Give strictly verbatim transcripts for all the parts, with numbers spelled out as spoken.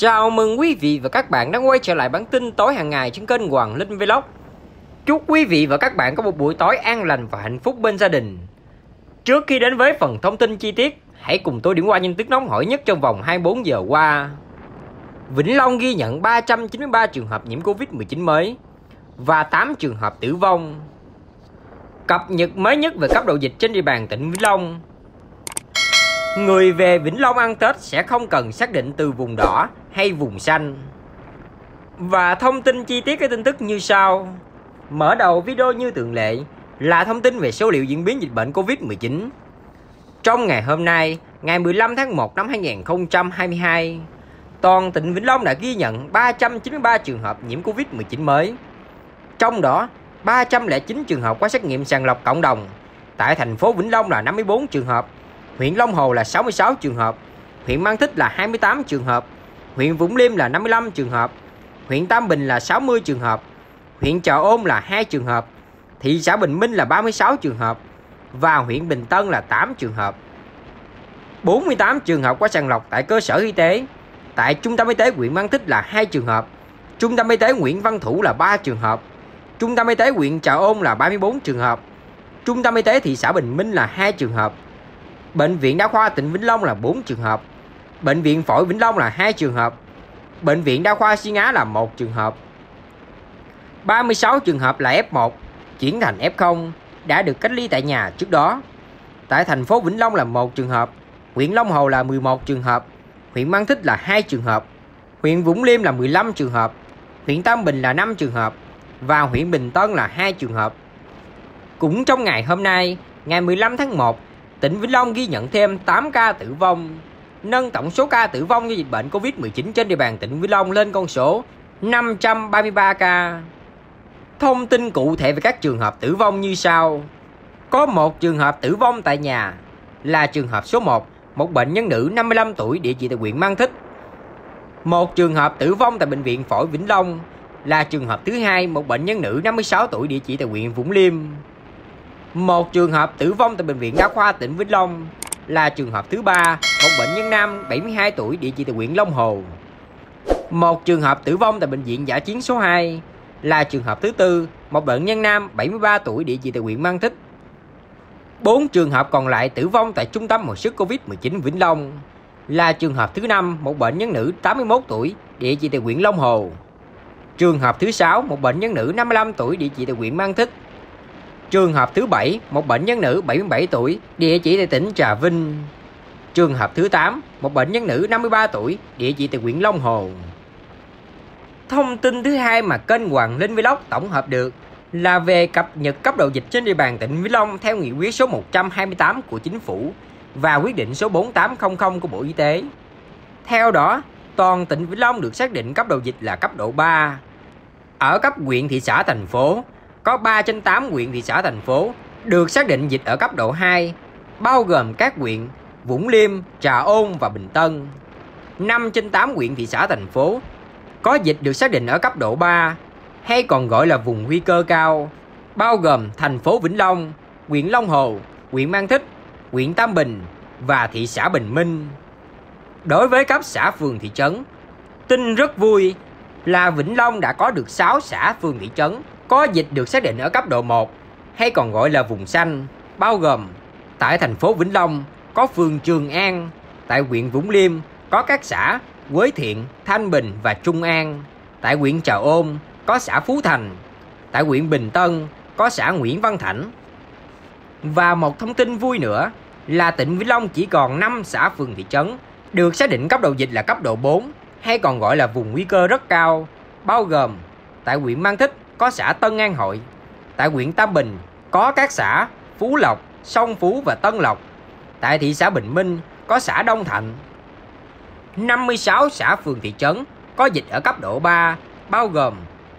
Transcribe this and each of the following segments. Chào mừng quý vị và các bạn đã quay trở lại bản tin tối hàng ngày trên kênh Quang Linh Vlog. Chúc quý vị và các bạn có một buổi tối an lành và hạnh phúc bên gia đình. Trước khi đến với phần thông tin chi tiết, hãy cùng tôi điểm qua những tin nóng hổi nhất trong vòng hai mươi tư giờ qua. Vĩnh Long ghi nhận ba trăm chín mươi ba trường hợp nhiễm Covid mười chín mới và tám trường hợp tử vong. Cập nhật mới nhất về cấp độ dịch trên địa bàn tỉnh Vĩnh Long. Người về Vĩnh Long ăn Tết sẽ không cần xác định từ vùng đỏ hay vùng xanh. Và thông tin chi tiết các tin tức như sau. Mở đầu video như thường lệ là thông tin về số liệu diễn biến dịch bệnh Covid mười chín. Trong ngày hôm nay, ngày mười lăm tháng một năm hai nghìn không trăm hai mươi hai, toàn tỉnh Vĩnh Long đã ghi nhận ba trăm chín mươi ba trường hợp nhiễm Covid mười chín mới. Trong đó, ba trăm lẻ chín trường hợp qua xét nghiệm sàng lọc cộng đồng. Tại thành phố Vĩnh Long là năm mươi tư trường hợp, huyện Long Hồ là sáu mươi sáu trường hợp, huyện Mang Thít là hai mươi tám trường hợp, huyện Vũng Liêm là năm mươi lăm trường hợp, huyện Tam Bình là sáu mươi trường hợp, huyện Trà Ôn là hai trường hợp, thị xã Bình Minh là ba mươi sáu trường hợp và huyện Bình Tân là tám trường hợp. bốn mươi tám trường hợp qua sàng lọc tại cơ sở y tế. Tại trung tâm y tế huyện Mang Thít là hai trường hợp, trung tâm y tế Nguyễn Văn Thủ là ba trường hợp, trung tâm y tế huyện Trà Ôn là ba mươi tư trường hợp, trung tâm y tế thị xã Bình Minh là hai trường hợp, bệnh viện đa khoa tỉnh Vĩnh Long là bốn trường hợp, bệnh viện phổi Vĩnh Long là hai trường hợp, bệnh viện đa khoa Xuyên Á là một trường hợp. ba mươi sáu trường hợp là F một, chuyển thành F không, đã được cách ly tại nhà trước đó. Tại thành phố Vĩnh Long là một trường hợp, huyện Long Hồ là mười một trường hợp, huyện Mang Thít là hai trường hợp, huyện Vũng Liêm là mười lăm trường hợp, huyện Tam Bình là năm trường hợp và huyện Bình Tân là hai trường hợp. Cũng trong ngày hôm nay, ngày mười lăm tháng một, tỉnh Vĩnh Long ghi nhận thêm tám ca tử vong, nâng tổng số ca tử vong do dịch bệnh Covid mười chín trên địa bàn tỉnh Vĩnh Long lên con số năm trăm ba mươi ba ca. Thông tin cụ thể về các trường hợp tử vong như sau. Có một trường hợp tử vong tại nhà là trường hợp số một, một bệnh nhân nữ năm mươi lăm tuổi địa chỉ tại huyện Mang Thít. Một trường hợp tử vong tại bệnh viện phổi Vĩnh Long là trường hợp thứ hai, một bệnh nhân nữ năm mươi sáu tuổi địa chỉ tại huyện Vũng Liêm. Một trường hợp tử vong tại bệnh viện đa khoa tỉnh Vĩnh Long là trường hợp thứ ba, một bệnh nhân nam bảy mươi hai tuổi địa chỉ tại huyện Long Hồ. Một trường hợp tử vong tại bệnh viện dã chiến số hai là trường hợp thứ tư, một bệnh nhân nam bảy mươi ba tuổi địa chỉ tại huyện Mang Thít. bốn trường hợp còn lại tử vong tại trung tâm hồi sức Covid mười chín Vĩnh Long là trường hợp thứ năm, một bệnh nhân nữ tám mươi mốt tuổi địa chỉ tại huyện Long Hồ. Trường hợp thứ sáu, một bệnh nhân nữ năm mươi lăm tuổi địa chỉ tại huyện Mang Thít. Trường hợp thứ bảy, một bệnh nhân nữ bảy mươi bảy tuổi, địa chỉ tại tỉnh Trà Vinh. Trường hợp thứ tám, một bệnh nhân nữ năm mươi ba tuổi, địa chỉ tại huyện Long Hồ. Thông tin thứ hai mà kênh Quang Linh Vlog tổng hợp được là về cập nhật cấp độ dịch trên địa bàn tỉnh Vĩnh Long theo nghị quyết số một trăm hai mươi tám của Chính phủ và quyết định số bốn tám không không của Bộ Y tế. Theo đó, toàn tỉnh Vĩnh Long được xác định cấp độ dịch là cấp độ ba. Ở cấp huyện, thị xã, thành phố, có ba trên tám huyện, thị xã, thành phố được xác định dịch ở cấp độ hai, bao gồm các huyện Vũng Liêm, Trà Ôn và Bình Tân. năm trên tám huyện, thị xã, thành phố có dịch được xác định ở cấp độ ba, hay còn gọi là vùng nguy cơ cao, bao gồm thành phố Vĩnh Long, huyện Long Hồ, huyện Mang Thít, huyện Tam Bình và thị xã Bình Minh. Đối với cấp xã, phường, thị trấn, tin rất vui là Vĩnh Long đã có được sáu xã, phường, thị trấn có dịch được xác định ở cấp độ một, hay còn gọi là vùng xanh, bao gồm tại thành phố Vĩnh Long có phường Trường An, tại huyện Vũng Liêm có các xã Quế Thiện, Thanh Bình và Trung An, tại huyện Trà Ôn có xã Phú Thành, tại huyện Bình Tân có xã Nguyễn Văn Thảnh. Và một thông tin vui nữa là tỉnh Vĩnh Long chỉ còn năm xã, phường, thị trấn được xác định cấp độ dịch là cấp độ bốn, hay còn gọi là vùng nguy cơ rất cao, bao gồm tại huyện Mang Thít có xã Tân An Hội, tại huyện Tam Bình có các xã Phú Lộc, Song Phú và Tân Lộc, tại thị xã Bình Minh có xã Đông Thạnh. năm mươi sáu xã, phường, thị trấn có dịch ở cấp độ ba, bao gồm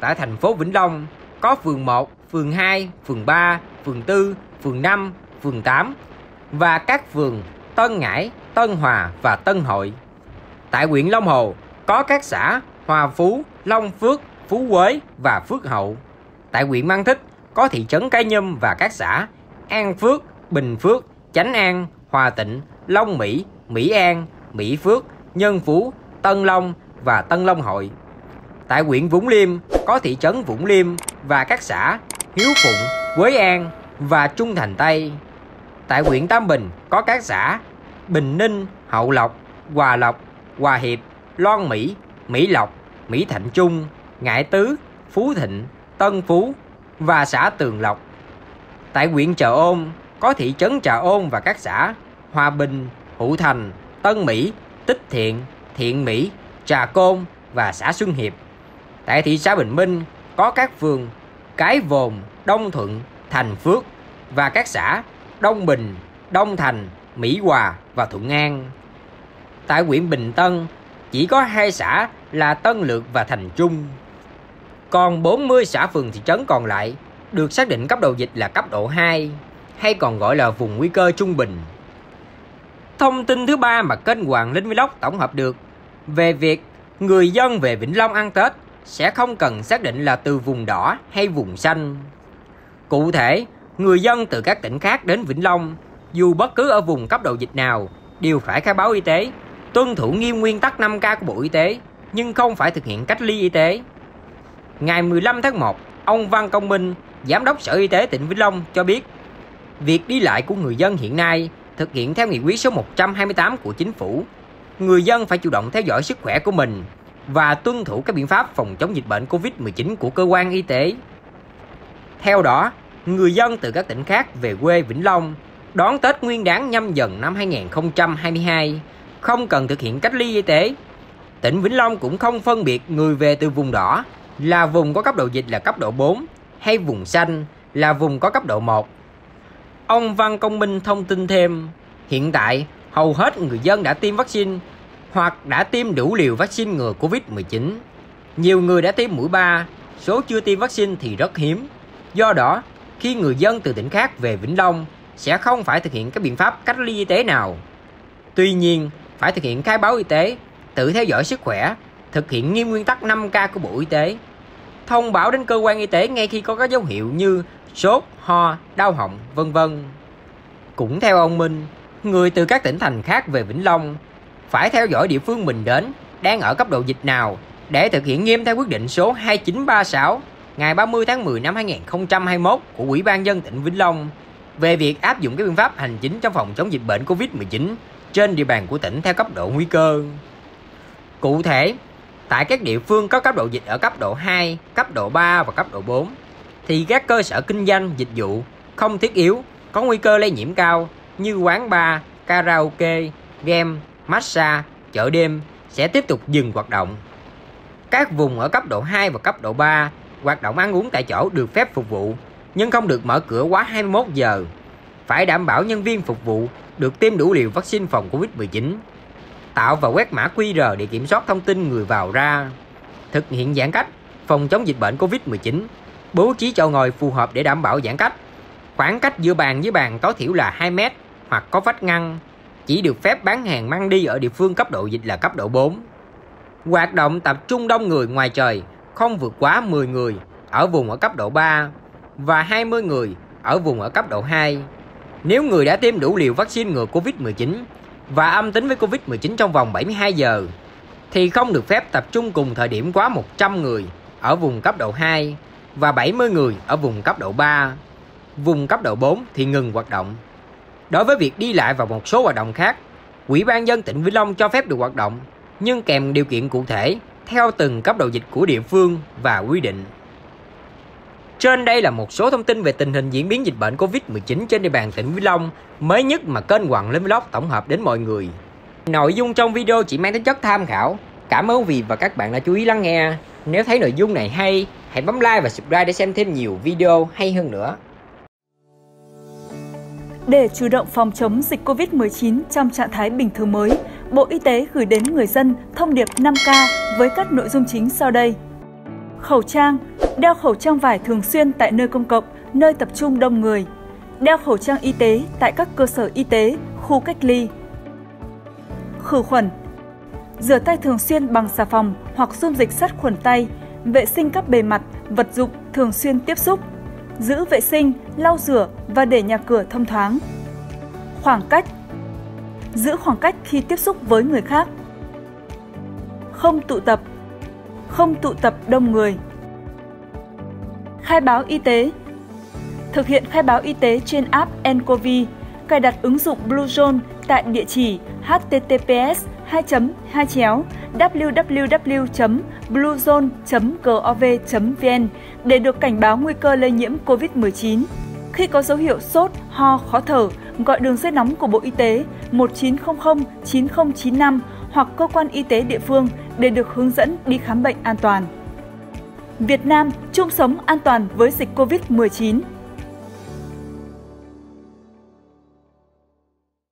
tại thành phố Vĩnh Long có phường một, phường hai, phường ba, phường bốn, phường năm, phường tám và các phường Tân Ngãi, Tân Hòa và Tân Hội. Tại huyện Long Hồ có các xã Hòa Phú, Long Phước, Phú Quế và Phước Hậu. Tại huyện Mang Thít có thị trấn Cái Nhâm và các xã An Phước, Bình Phước, Chánh An, Hòa Tịnh, Long Mỹ, Mỹ An, Mỹ Phước, Nhân Phú, Tân Long và Tân Long Hội. Tại huyện Vũng Liêm có thị trấn Vũng Liêm và các xã Hiếu Phụng, Quế An và Trung Thành Tây. Tại huyện Tam Bình có các xã Bình Ninh, Hậu Lộc, Hòa Lộc, Hòa Hiệp, Loan Mỹ, Mỹ Lộc, Mỹ Thạnh Trung, Ngãi Tứ, Phú Thịnh, Tân Phú và xã Tường Lộc. Tại huyện Trà Ôn có thị trấn Trà Ôn và các xã Hòa Bình, Hữu Thành, Tân Mỹ, Tích Thiện, Thiện Mỹ, Trà Côn và xã Xuân Hiệp. Tại thị xã Bình Minh có các phường Cái Vồn, Đông Thuận, Thành Phước và các xã Đông Bình, Đông Thành, Mỹ Hòa và Thuận An. Tại huyện Bình Tân chỉ có hai xã là Tân Lược và Thành Trung. Còn bốn mươi xã phường thị trấn còn lại được xác định cấp độ dịch là cấp độ hai, hay còn gọi là vùng nguy cơ trung bình. Thông tin thứ ba mà kênh Quang Linh Vlog tổng hợp được về việc người dân về Vĩnh Long ăn Tết sẽ không cần xác định là từ vùng đỏ hay vùng xanh. Cụ thể, người dân từ các tỉnh khác đến Vĩnh Long, dù bất cứ ở vùng cấp độ dịch nào, đều phải khai báo y tế, tuân thủ nghiêm nguyên tắc năm K của Bộ Y tế, nhưng không phải thực hiện cách ly y tế. Ngày mười lăm tháng một, ông Văn Công Minh, Giám đốc Sở Y tế tỉnh Vĩnh Long cho biết, việc đi lại của người dân hiện nay thực hiện theo nghị quyết số một trăm hai mươi tám của chính phủ. Người dân phải chủ động theo dõi sức khỏe của mình và tuân thủ các biện pháp phòng chống dịch bệnh Covid mười chín của cơ quan y tế. Theo đó, người dân từ các tỉnh khác về quê Vĩnh Long đón Tết Nguyên đán Nhâm Dần năm hai nghìn không trăm hai mươi hai, không cần thực hiện cách ly y tế. Tỉnh Vĩnh Long cũng không phân biệt người về từ vùng đỏ là vùng có cấp độ dịch là cấp độ bốn hay vùng xanh là vùng có cấp độ một. Ông Văn Công Minh thông tin thêm, hiện tại hầu hết người dân đã tiêm vaccine hoặc đã tiêm đủ liều vaccine ngừa Covid mười chín. Nhiều người đã tiêm mũi ba, số chưa tiêm vaccine thì rất hiếm. Do đó, khi người dân từ tỉnh khác về Vĩnh Long sẽ không phải thực hiện các biện pháp cách ly y tế nào. Tuy nhiên, phải thực hiện khai báo y tế, tự theo dõi sức khỏe, thực hiện nghiêm nguyên tắc năm K của Bộ Y tế, thông báo đến cơ quan y tế ngay khi có các dấu hiệu như sốt, ho, đau họng, vân vân. Cũng theo ông Minh, người từ các tỉnh thành khác về Vĩnh Long phải theo dõi địa phương mình đến đang ở cấp độ dịch nào để thực hiện nghiêm theo quyết định số hai chín ba sáu ngày ba mươi tháng mười năm hai nghìn không trăm hai mươi mốt của Ủy ban nhân dân tỉnh Vĩnh Long về việc áp dụng các biện pháp hành chính trong phòng chống dịch bệnh Covid mười chín trên địa bàn của tỉnh theo cấp độ nguy cơ. Cụ thể, tại các địa phương có cấp độ dịch ở cấp độ hai, cấp độ ba và cấp độ bốn, thì các cơ sở kinh doanh, dịch vụ không thiết yếu có nguy cơ lây nhiễm cao như quán bar, karaoke, game, massage, chợ đêm sẽ tiếp tục dừng hoạt động. Các vùng ở cấp độ hai và cấp độ ba, hoạt động ăn uống tại chỗ được phép phục vụ, nhưng không được mở cửa quá hai mươi mốt giờ. Phải đảm bảo nhân viên phục vụ được tiêm đủ liều vaccine phòng Covid mười chín, tạo và quét mã quy rờ để kiểm soát thông tin người vào ra, thực hiện giãn cách phòng chống dịch bệnh Covid mười chín, bố trí chỗ ngồi phù hợp để đảm bảo giãn cách. Khoảng cách giữa bàn với bàn tối thiểu là hai mét hoặc có vách ngăn, chỉ được phép bán hàng mang đi ở địa phương cấp độ dịch là cấp độ bốn. Hoạt động tập trung đông người ngoài trời không vượt quá mười người ở vùng ở cấp độ ba và hai mươi người ở vùng ở cấp độ hai. Nếu người đã tiêm đủ liều vaccine ngừa Covid mười chín và âm tính với Covid mười chín trong vòng bảy mươi hai giờ, thì không được phép tập trung cùng thời điểm quá một trăm người ở vùng cấp độ hai và bảy mươi người ở vùng cấp độ ba. Vùng cấp độ bốn thì ngừng hoạt động. Đối với việc đi lại và một số hoạt động khác, Ủy ban nhân dân tỉnh Vĩnh Long cho phép được hoạt động, nhưng kèm điều kiện cụ thể theo từng cấp độ dịch của địa phương và quy định. Trên đây là một số thông tin về tình hình diễn biến dịch bệnh Covid mười chín trên địa bàn tỉnh Vĩnh Long mới nhất mà kênh Quang Linh Vlog tổng hợp đến mọi người. Nội dung trong video chỉ mang tính chất tham khảo. Cảm ơn quý vị và các bạn đã chú ý lắng nghe. Nếu thấy nội dung này hay, hãy bấm like và subscribe để xem thêm nhiều video hay hơn nữa. Để chủ động phòng chống dịch Covid mười chín trong trạng thái bình thường mới, Bộ Y tế gửi đến người dân thông điệp năm K với các nội dung chính sau đây. Khẩu trang. Đeo khẩu trang vải thường xuyên tại nơi công cộng, nơi tập trung đông người. Đeo khẩu trang y tế tại các cơ sở y tế, khu cách ly. Khử khuẩn. Rửa tay thường xuyên bằng xà phòng hoặc dung dịch sát khuẩn tay, vệ sinh các bề mặt, vật dụng thường xuyên tiếp xúc. Giữ vệ sinh, lau rửa và để nhà cửa thông thoáng. Khoảng cách. Giữ khoảng cách khi tiếp xúc với người khác. không tụ tập, không tụ tập đông người. Khai báo y tế. Thực hiện khai báo y tế trên app nCoV, cài đặt ứng dụng Bluezone tại địa chỉ https hai chấm hai chéo www chấm bluezone chấm gov chấm vn để được cảnh báo nguy cơ lây nhiễm Covid mười chín. Khi có dấu hiệu sốt, ho, khó thở, gọi đường dây nóng của Bộ Y tế một chín không không chín không chín năm hoặc cơ quan y tế địa phương để được hướng dẫn đi khám bệnh an toàn. Việt Nam chung sống an toàn với dịch Covid mười chín.